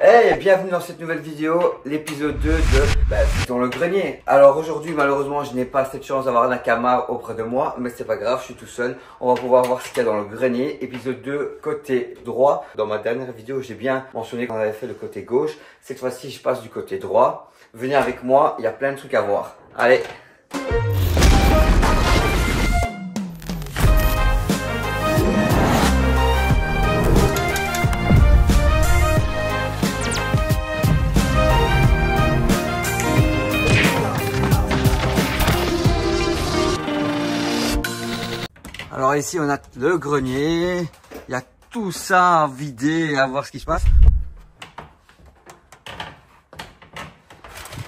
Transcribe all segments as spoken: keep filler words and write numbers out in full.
Hey, bienvenue dans cette nouvelle vidéo, l'épisode deux de bah, dans le grenier. Alors aujourd'hui, malheureusement, je n'ai pas cette chance d'avoir Nakama auprès de moi, mais c'est pas grave, je suis tout seul. On va pouvoir voir ce qu'il y a dans le grenier. Épisode deux, côté droit. Dans ma dernière vidéo, j'ai bien mentionné qu'on avait fait le côté gauche. Cette fois-ci, je passe du côté droit. Venez avec moi, il y a plein de trucs à voir. Allez! Alors ici on a le grenier, il y a tout ça à vider et à voir ce qui se passe.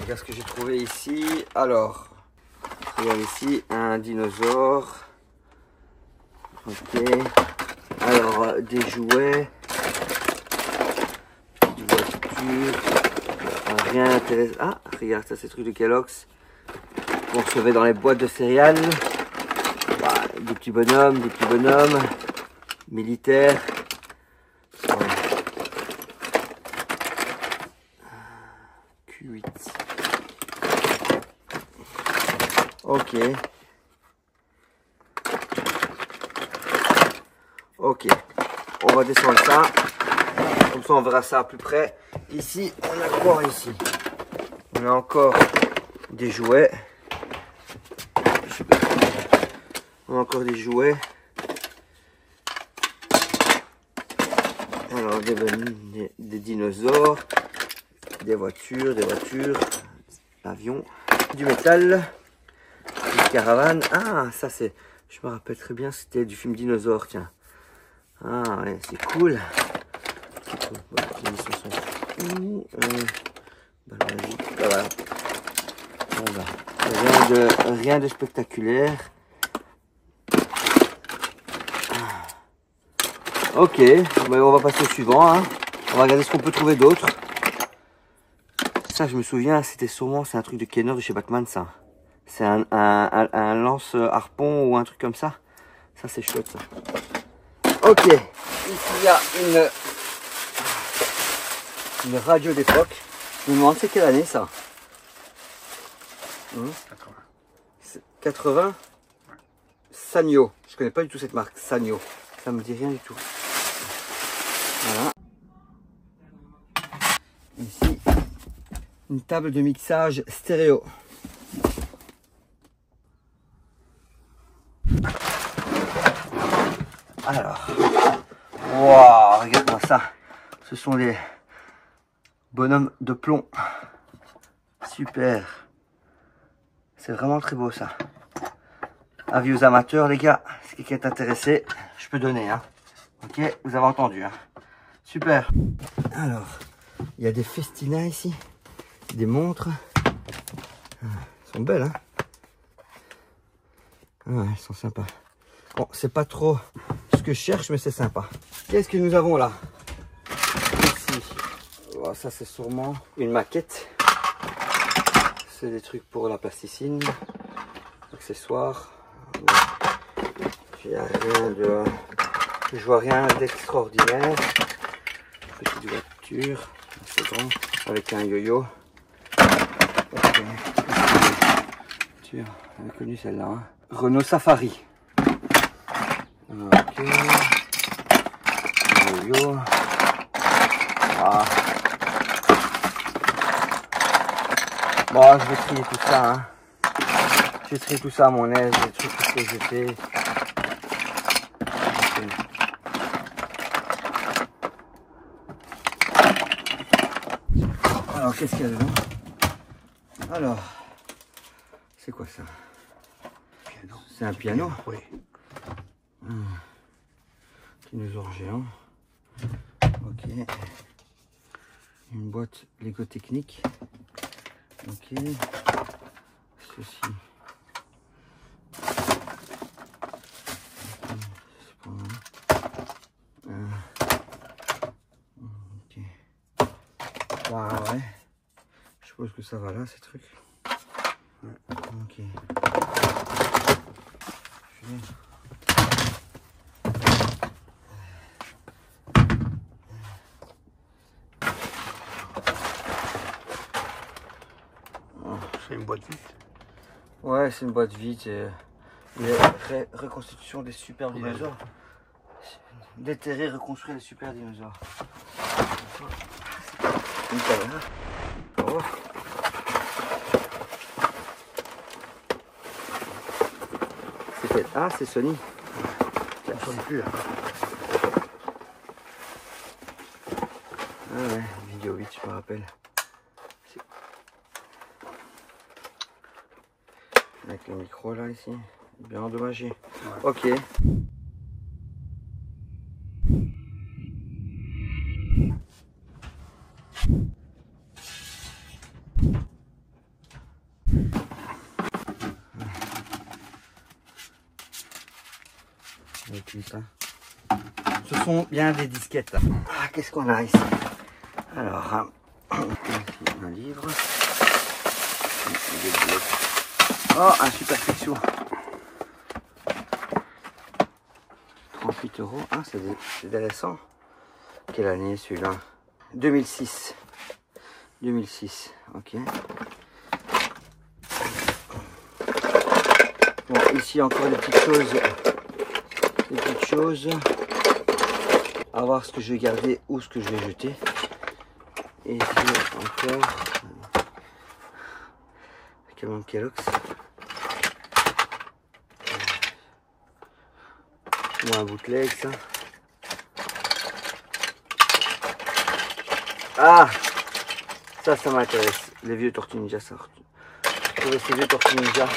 Regarde ce que j'ai trouvé ici. Alors, regarde ici un dinosaure. Ok. Alors des jouets, des voitures, rien d'intéressant. Ah, regarde ça, ces trucs de Kellogg's qu'on recevait dans les boîtes de céréales. Des petits bonhommes, des petits bonhommes, militaires. Ouais. Q huit. Ok. Ok. On va descendre ça. Comme ça, on verra ça à plus près. Ici, on a quoi ici? On a encore des jouets. On a encore des jouets. Alors des, des, des dinosaures, des voitures, des voitures, avions, du métal, des caravanes. Ah, ça c'est, je me rappelle très bien, c'était du film dinosaure, tiens. Ah ouais, c'est cool. Bon, euh, bah, voilà. Voilà. Rien de, rien de spectaculaire. Ok, bah on va passer au suivant, hein. On va regarder ce qu'on peut trouver d'autre. Ça, je me souviens, c'était sûrement, c'est un truc de Kenner de chez Batman, ça. C'est un, un, un, un lance-harpon ou un truc comme ça. Ça, c'est chouette, ça. Ok, ici, il y a une, une radio d'époque. Je me demande, c'est quelle année, ça? Hum? quatre-vingts. quatre-vingts, ouais. Sanyo. Je connais pas du tout cette marque, Sanyo. Ça me dit rien du tout. Voilà. Ici, une table de mixage stéréo. Alors, waouh, regarde-moi ça. Ce sont des bonhommes de plomb. Super. C'est vraiment très beau ça. Avis aux amateurs, les gars. Si quelqu'un est intéressé, je peux donner. Hein. Ok, vous avez entendu. Hein. Super. Alors, il y a des Festina ici. Des montres. Ah, elles sont belles. Hein ah, elles sont sympas. Bon, c'est pas trop ce que je cherche, mais c'est sympa. Qu'est-ce que nous avons là? Ici. Oh, ça, c'est sûrement une maquette. C'est des trucs pour la plasticine. Accessoires. Il n'y a rien de... Je vois rien d'extraordinaire. Petite voiture. C'est bon. Avec un yo-yo. Ok. Voiture. On a connu celle-là. Hein. Renault Safari. Ok. Yo-yo. Ah. Bon, je vais trier tout ça. Hein. J'ai trié tout ça à mon aise, j'ai trié tout ce que j'étais. Alors, qu'est-ce qu'il y a dedans? Alors, c'est quoi ça? C'est un piano? Oui. Hum. Dinosaure géant. Ok. Une boîte Lego technique. Ok. Ceci. Ah ouais, je suppose que ça va là ces trucs. Ouais. Ok. c'est une boîte vide. Ouais, c'est une boîte vide. Et... et ré reconstitution des super dinosaures. Déterrer, reconstruire les super dinosaures. Une caméra. Oh. Ah, c'est Sony. Ça ne sonne plus là. Ah ouais, vidéo huit, je me rappelle. Avec le micro là, ici. Bien endommagé. Ouais. Ok. Ce sont bien des disquettes. Ah, qu'est-ce qu'on a ici? Alors, un livre. Oh, un super fiction. trente-huit euros. Ah, c'est intéressant. Quelle année celui-là? deux mille six. deux mille six, ok. Bon, ici encore des petites choses. Des petites choses. À voir ce que je vais garder ou ce que je vais jeter. Et ici encore. Camion de Kellogg's. Un bootleg, ça. Ah, ça, ça m'intéresse. Les vieux Tortues Ninja, ça. Trouver ces vieux Tortues Ninja.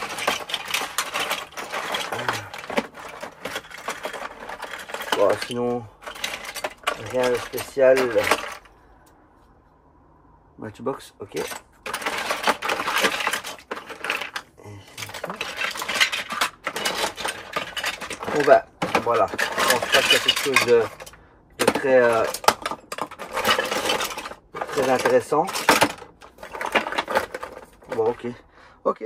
Bon, sinon, rien de spécial. Matchbox, ok. Et bon, bah. Voilà, je pense pas qu'il y a quelque chose de, de très, euh, très intéressant. Bon, ok. Ok.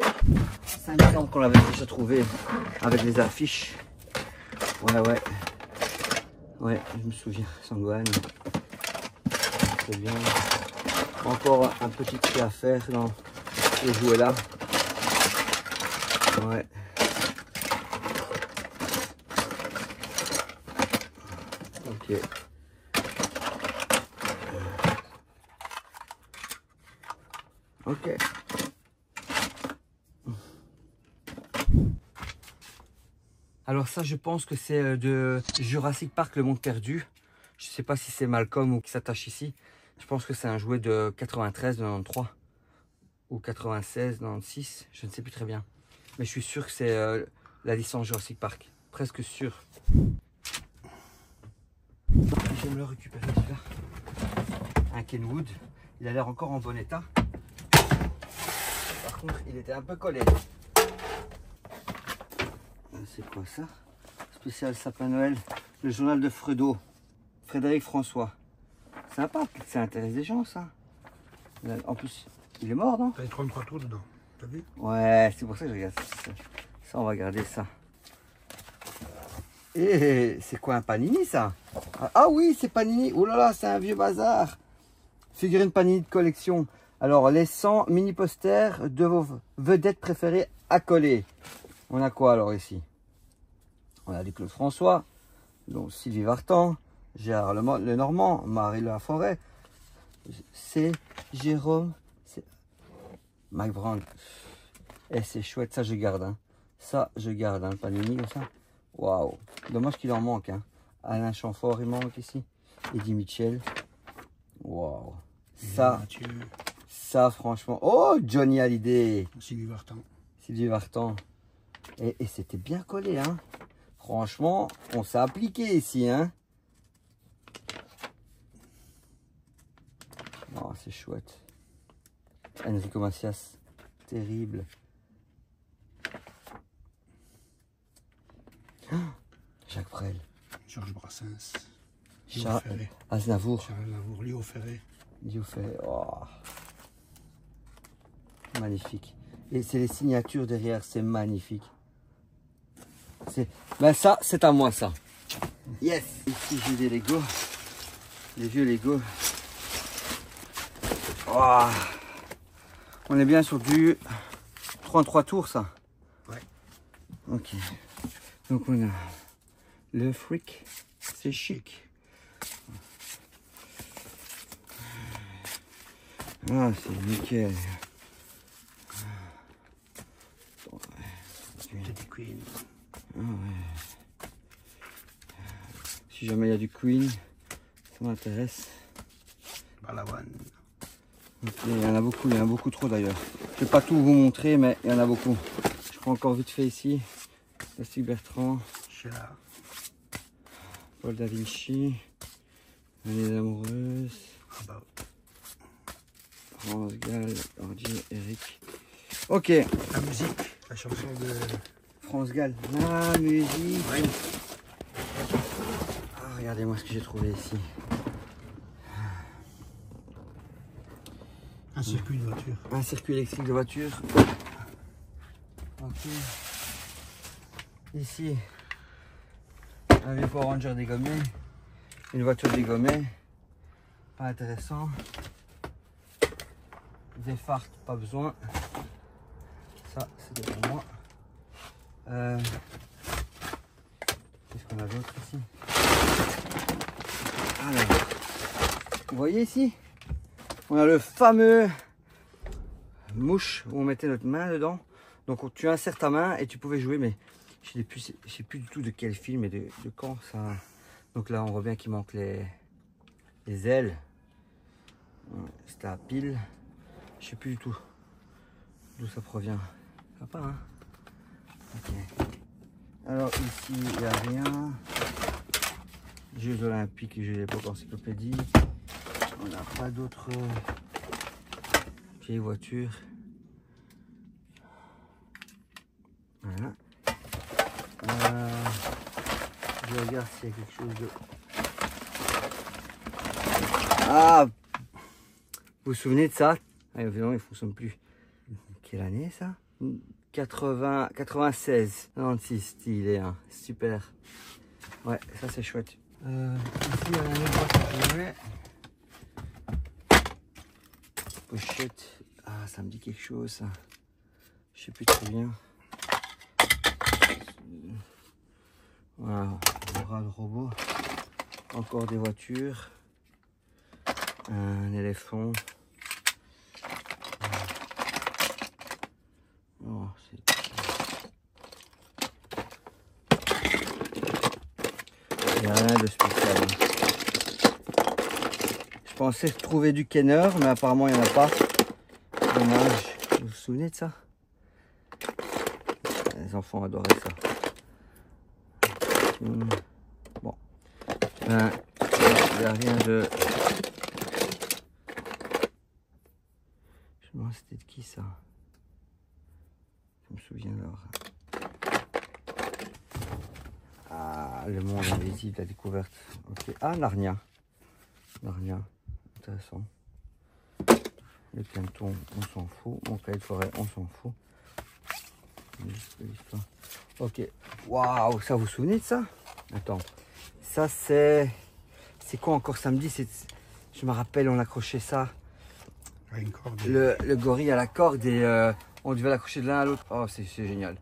C'est un exemple qu'on avait déjà trouvé avec les affiches. Ouais, ouais. Ouais, je me souviens. Sangohan. C'est bien. Encore un petit truc à faire dans ce jouet là. Ouais. Ok. Ok. Alors ça, je pense que c'est de Jurassic Park, le monde perdu. Je sais pas si c'est Malcolm ou qui s'attache ici. Je pense que c'est un jouet de quatre-vingt-treize, de quatre-vingt-treize, quatre-vingt-treize, quatre-vingt-treize, ou quatre-vingt-seize, quatre-vingt-seize, quatre-vingt-seize. Je ne sais plus très bien. Mais je suis sûr que c'est euh, la licence Jurassic Park. Presque sûr. J'aime le récupérer celui-là. Un Kenwood. Il a l'air encore en bon état. Par contre, il était un peu collé. C'est quoi ça? Spécial sapin Noël. Le journal de Fredo. Frédéric François. Sympa. Ça intéresse des gens, ça. En plus, il est mort, non? T'as les trente-trois tours dedans. T'as vu? Ouais, c'est pour ça que je regarde ça. Ça, on va garder ça. Et c'est quoi un Panini, ça? Ah oui, c'est Panini. Oh là là, c'est un vieux bazar. Figurine Panini de collection. Alors, les cent mini posters de vos vedettes préférées à coller. On a quoi alors ici? On a du Claude François, donc Sylvie Vartan, Gérard Lenormand, Marie Laforêt, c'est Jérôme, c'est Mac Brown. Eh, c'est chouette, ça je garde. Hein. Ça je garde, hein, le Panini comme ça. Waouh, dommage qu'il en manque. Hein. Alain Chamfort, il manque ici. Eddie Mitchell. Waouh. Ça, Mathieu. Ça, franchement. Oh, Johnny Hallyday. Sylvie Vartan. Sylvie Vartan. Et, et c'était bien collé. Hein. Franchement, on s'est appliqué ici. Hein. Oh, c'est chouette. Enrico Macias. Terrible. Oh, Jacques Brel. Georges Brassens, Léo Ferré, Aznavour, Charles Aznavour, Léo Ferré, Léo Ferré, oh. Magnifique. Et c'est les signatures derrière, c'est magnifique. Ben ça, c'est à moi ça. Yes. Ici j'ai des Lego, des vieux Lego. Oh. On est bien sur du trente-trois tours, ça? Ouais. Ok. Donc on a le fric, c'est chic. Ah, c'est nickel. Queen. Ah ouais. Si jamais il y a du Queen, ça m'intéresse. Balawan. Okay, il y en a beaucoup, il y en a beaucoup trop d'ailleurs. Je ne vais pas tout vous montrer, mais il y en a beaucoup. Je prends encore vite fait ici. Plastique Bertrand. Chéla. Paul Da Vinci. Les amoureuses. Ah bah. France Gall, Ordier, Eric. Ok. La musique, la chanson de France Gall. La musique. Oui. Ah, regardez-moi ce que j'ai trouvé ici. Un circuit de voiture. Un circuit électrique de voiture. Ok. Ici, un vieux Power Ranger dégommé. Une voiture dégommée. Pas intéressant. Des farts, pas besoin. Ça, c'est pour moi. Euh, Qu'est-ce qu'on a d'autre ici? Alors, vous voyez ici, on a le fameux mouche où on mettait notre main dedans. Donc, on, tu insères ta main et tu pouvais jouer, mais je ne sais, sais plus du tout de quel film et de, de quand ça. Donc là, on voit bien qu'il manque les, les ailes. C'était à pile. Je ne sais plus du tout d'où ça provient. Ça va pas, hein? Ok. Alors ici, il n'y a rien. Jeux olympiques et jeux d'époque encyclopédie. On n'a pas d'autres vieilles voitures. Voilà. Euh, je regarde s'il y a quelque chose de... Ah! Vous vous souvenez de ça? Ah, évidemment, il ne fonctionne plus. Quelle année ça? quatre-vingts, quatre-vingt-seize, quatre-vingt-six stylé, hein. Super. Ouais, ça c'est chouette. Euh, ici, il y a une boîte que j'ai. Pochette. Ah, ça me dit quelque chose, ça. Je sais plus très bien. Voilà, on aura le robot. Encore des voitures. Un éléphant. Oh, il n'y a rien de spécial. Je pensais trouver du Kenner, mais apparemment il n'y en a pas. Dommage. Vous vous souvenez de ça? Les enfants adoraient ça. Bon. Ben, il n'y a rien de... Je me demande c'était de qui ça? Je me souviens alors. Ah, le monde invisible, la découverte. Ok. Ah, Narnia. Narnia, intéressant. Le canton, on s'en fout. Mon cahier de forêt, on s'en fout. Ok. Waouh, ça, vous vous souvenez de ça? Attends. Ça, c'est... C'est quoi encore samedi? Je me rappelle, on accrochait ça. Une corde. Le, le gorille à la corde et... Euh... On devait l'accrocher de l'un à l'autre. Oh, c'est génial.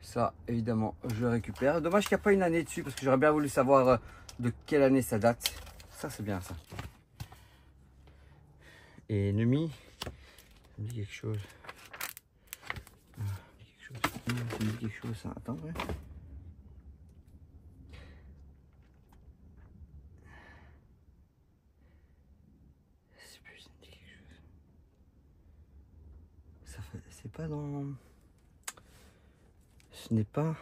Ça, évidemment, je le récupère. Dommage qu'il n'y a pas une année dessus, parce que j'aurais bien voulu savoir de quelle année ça date. Ça, c'est bien, ça. Et Ennemi. Ça me dit quelque chose. Ça me dit quelque chose, ça. Attends, ouais. Pas dans... Ce n'est pas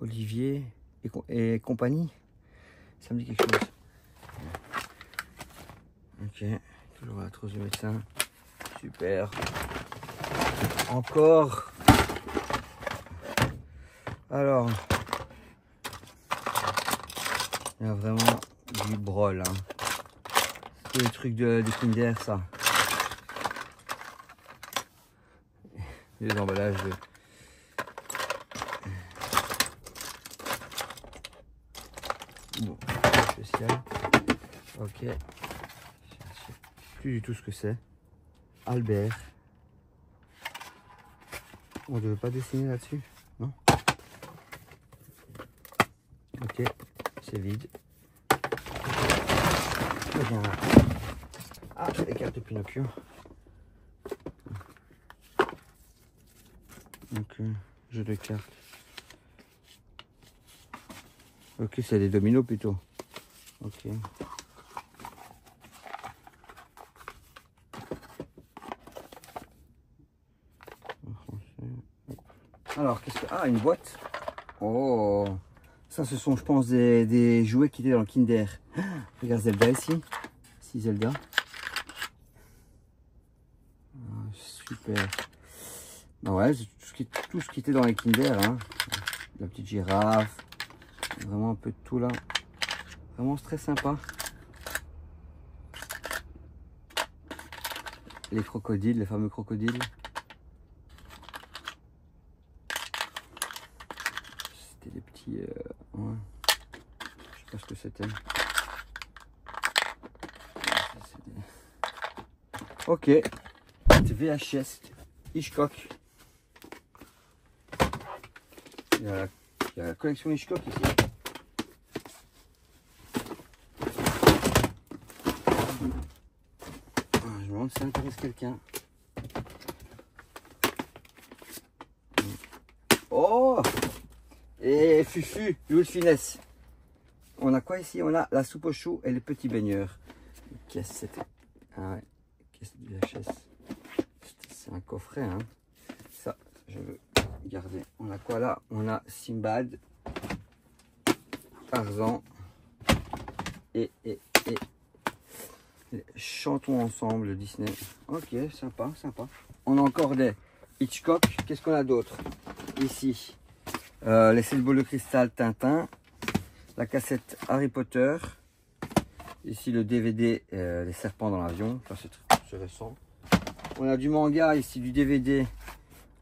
Olivier et, co et compagnie. Ça me dit quelque chose. Ok, toujours la trousse du médecin. Super. Encore. Alors, il y a vraiment du brol. Hein. C'est le truc de, de Kinder, ça. Les emballages de... Bon, spécial. Ok. Je ne sais plus du tout ce que c'est. Albert. On ne devait pas dessiner là-dessus, non? Ok, c'est vide. Ah, c'est les cartes de Pinocchio. Donc, euh, jeu de cartes. Ok, c'est des dominos plutôt. Ok. Alors, qu'est-ce que... Ah, une boîte. Oh. Ça, ce sont, je pense, des, des jouets qui étaient dans le Kinder. Ah, regarde Zelda ici. Ici, Zelda. Ah, super. Ah ouais, tout ce, qui, tout ce qui était dans les Kinder. Hein. La petite girafe. Vraiment un peu de tout là. Vraiment, c'est très sympa. Les crocodiles, les fameux crocodiles. Euh, ouais. Je sais pas ce que c'était. Ok, V H S Hitchcock. Il y, a la, il y a la collection Hitchcock ici. Je me demande si ça intéresse quelqu'un. Oh! Et Fufu, Louis Finesse. On a quoi ici? On a la soupe aux choux et les petits baigneurs. Qu'est-ce que c'était? Ah ouais, qu'est-ce que la chaise? C'est un coffret, hein. Ça, je veux garder. On a quoi là? On a Simbad, Tarzan et, et, et les Chantons ensemble Disney. Ok, sympa, sympa. On a encore des Hitchcock. Qu'est-ce qu'on a d'autre ici? Euh, les sept boules de cristal Tintin, la cassette Harry Potter, ici le D V D euh, Les serpents dans l'avion, ça c'est très récent. On a du manga ici, du D V D,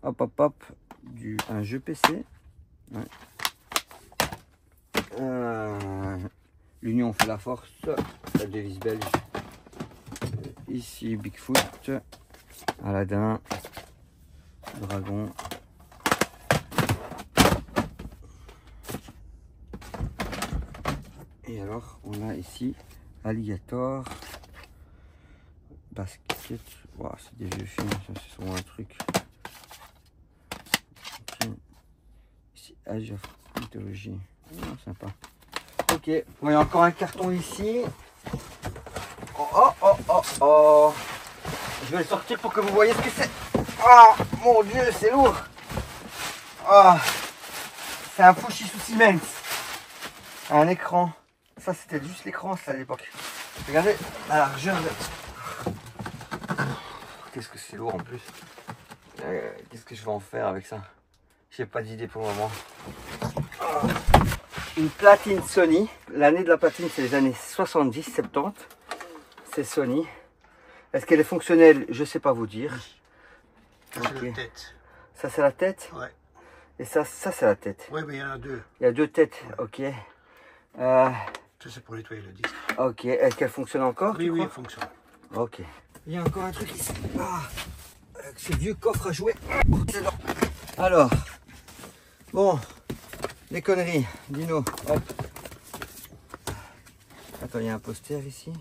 hop hop hop, du, un jeu P C, ouais. euh, L'union fait la force, la devise belge, ici Bigfoot, Aladdin, Dragon. Et alors, on a ici Alligator, Basket. Wow, c'est des vieux films, ça c'est souvent un truc. Okay. Ici, Age of Mythologie. Oh, sympa. Ok, bon, il y a encore un carton ici. Oh, oh, oh, oh, oh. Je vais le sortir pour que vous voyez ce que c'est. Ah, mon Dieu, c'est lourd. Ah, c'est un Fushi sous Siemens. Un écran. Ça c'était juste l'écran ça à l'époque. Regardez la largeur de... Qu'est-ce que c'est lourd en plus. euh, Qu'est-ce que je vais en faire avec ça? J'ai pas d'idée pour le moment. Une platine Sony. L'année de la platine c'est les années soixante-dix, soixante-dix. C'est Sony. Est-ce qu'elle est fonctionnelle? Je sais pas vous dire. Okay. Ça c'est la tête. Ouais. Et ça, ça c'est la tête. Oui mais il y en a deux. Il y a deux têtes, ok. Euh... Ça c'est pour nettoyer le disque. Ok, est-ce qu'elle fonctionne encore? Oui, oui, elle fonctionne. Ok. Il y a encore un truc ici. Ah, ce vieux coffre à jouer. Alors, bon, les conneries, Dino. Hop. Attends, il y a un poster ici.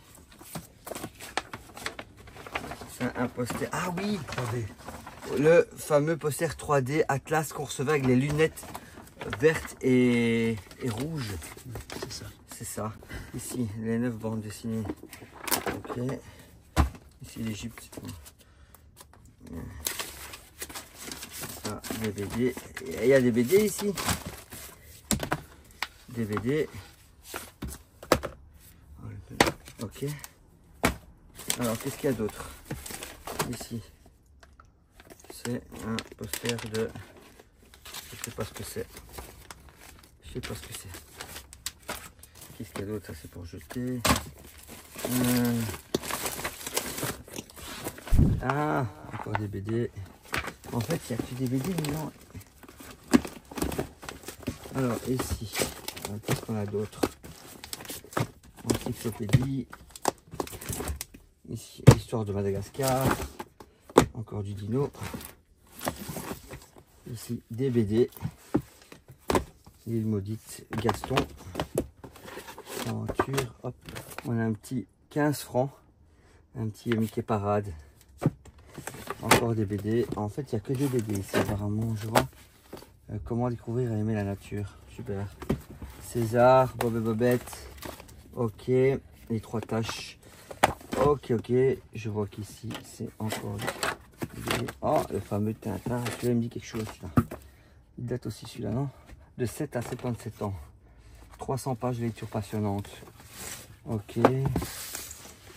C'est un poster. Ah oui, trois D. Le fameux poster trois D Atlas qu'on recevait avec les lunettes vertes et, et rouges. C'est ça, ici les neuf bandes dessinées. Ok, ici l'Egypte. Ça, les B D. Il y a des B D ici. Des B D. Ok. Alors, qu'est-ce qu'il y a d'autre ici? C'est un poster de. Je sais pas ce que c'est. Je sais pas ce que c'est. Qu'est-ce qu'il y a d'autre? Ça c'est pour jeter. Euh... Ah, encore des B D. En fait, il y a que des B D maintenant. Alors, ici, qu'est-ce qu'on a d'autre? Encyclopédie. Ici, histoire de Madagascar. Encore du dino. Ici des B D. L'île maudite, Gaston. Aventure, hop. On a un petit quinze francs. Un petit Mickey Parade. Encore des B D. En fait, il n'y a que deux B D ici, apparemment. Je vois euh, comment découvrir et aimer la nature. Super. César, Bob et Bobette. Ok. Les trois tâches. Ok, ok. Je vois qu'ici, c'est encore des B D. Oh, le fameux Tintin. Celui-là, il me dit quelque chose. Là. Il date aussi, celui-là, non? De sept à soixante-dix-sept ans. trois cents pages de lecture passionnante. Ok.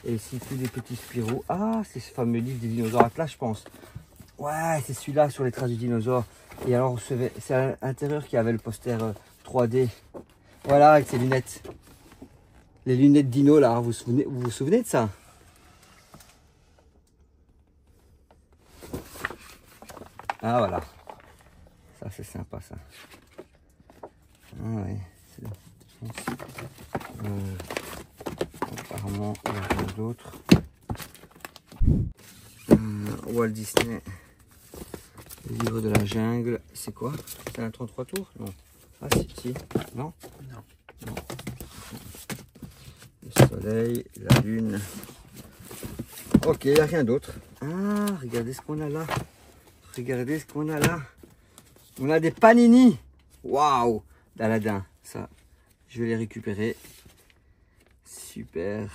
Et ici, tous des petits Spirou. Ah, c'est ce fameux livre des dinosaures Atlas, je pense. Ouais, c'est celui-là sur les traces du dinosaure. Et alors, on recevait... c'est à l'intérieur qu'il y avait le poster trois D. Voilà, avec ses lunettes. Les lunettes dino, là. Vous vous souvenez, vous vous souvenez de ça? Ah, voilà. Ça, c'est sympa, ça. Ah, ouais. C'est euh... apparemment il y a rien d'autre. Hum, Walt Disney, le livre de la jungle, c'est quoi? C'est un trente-trois tours? Non. Ah si, si. Non, non. Non. Le soleil, la lune. Ok, il n'y a rien d'autre. Ah, regardez ce qu'on a là. Regardez ce qu'on a là. On a des Panini. Waouh, d'Aladin. Ça, je vais les récupérer. Super.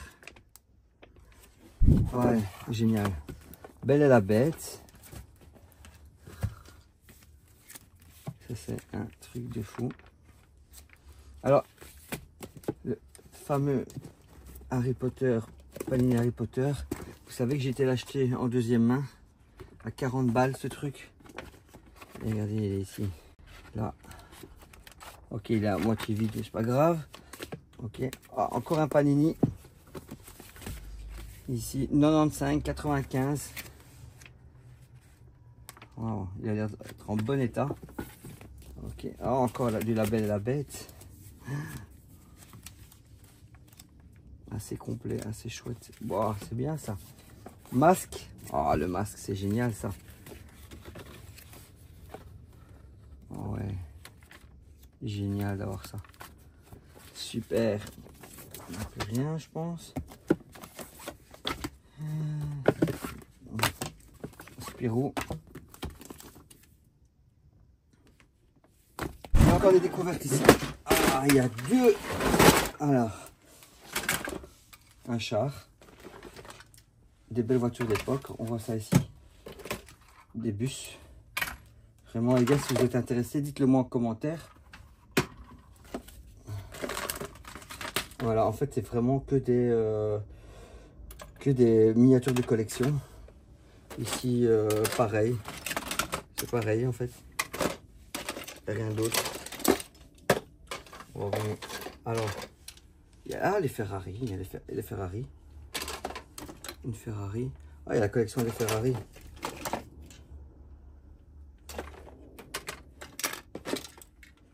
Ouais, génial. Belle à la bête. Ça, c'est un truc de fou. Alors, le fameux Harry Potter, Panini Harry Potter. Vous savez que j'ai été l'acheter en deuxième main. À quarante balles, ce truc. Et regardez, il est ici. Là. Ok, il est à moitié vide, c'est pas grave. Ok, ah, encore un Panini. Ici, quatre-vingt-quinze. Wow, il a l'air d'être en bon état. Ok, ah, encore là, du label et la bête. Assez complet, assez chouette. Wow, c'est bien ça. Masque. Ah, le masque, c'est génial ça. Oh, ouais. Génial d'avoir ça. Super. On n'a plus rien, je pense. Spirou. Il y a encore des découvertes ici. Ah, il y a deux. Alors, un char. Des belles voitures d'époque. On voit ça ici. Des bus. Vraiment, les gars, si vous êtes intéressés, dites-le moi en commentaire. Voilà, en fait, c'est vraiment que des, euh, que des miniatures de collection. Ici, euh, pareil. C'est pareil, en fait. Rien d'autre. Bon, bon. Alors, il y a ah, les Ferrari. Il y a les, fer les Ferrari. Une Ferrari. Ah, il y a la collection des Ferrari.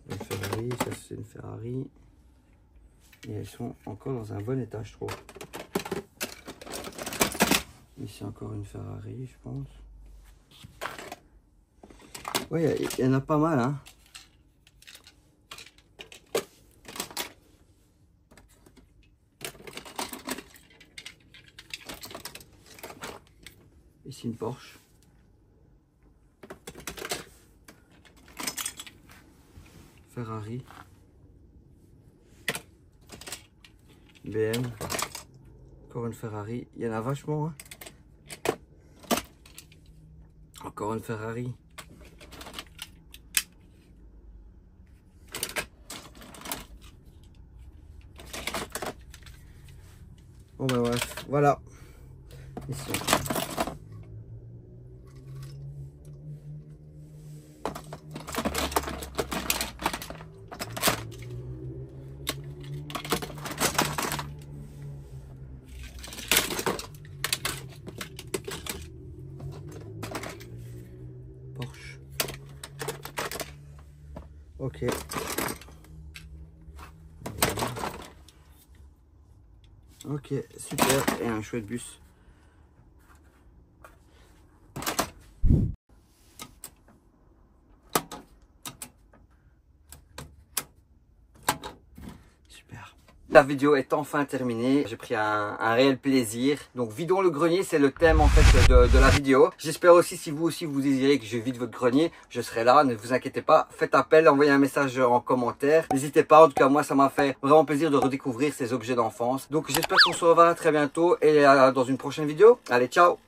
Une Ferrari, ça c'est une Ferrari. Et elles sont encore dans un bon état, je trouve. Ici encore une Ferrari, je pense. Oui, il y en a pas mal, hein. Ici une Porsche. Ferrari. B M, encore une Ferrari, il y en a vachement, hein. Encore une Ferrari. Bon ben bref, voilà. Ici. Ok. Ok, super. Et un chouette bus. super. La vidéo est enfin terminée, j'ai pris un, un réel plaisir. Donc vidons le grenier, c'est le thème en fait de, de la vidéo. J'espère aussi si vous aussi vous désirez que je vide votre grenier, je serai là, ne vous inquiétez pas. Faites appel, envoyez un message en commentaire. N'hésitez pas, en tout cas moi ça m'a fait vraiment plaisir de redécouvrir ces objets d'enfance. Donc j'espère qu'on se revoit très bientôt et à, dans une prochaine vidéo. Allez, ciao!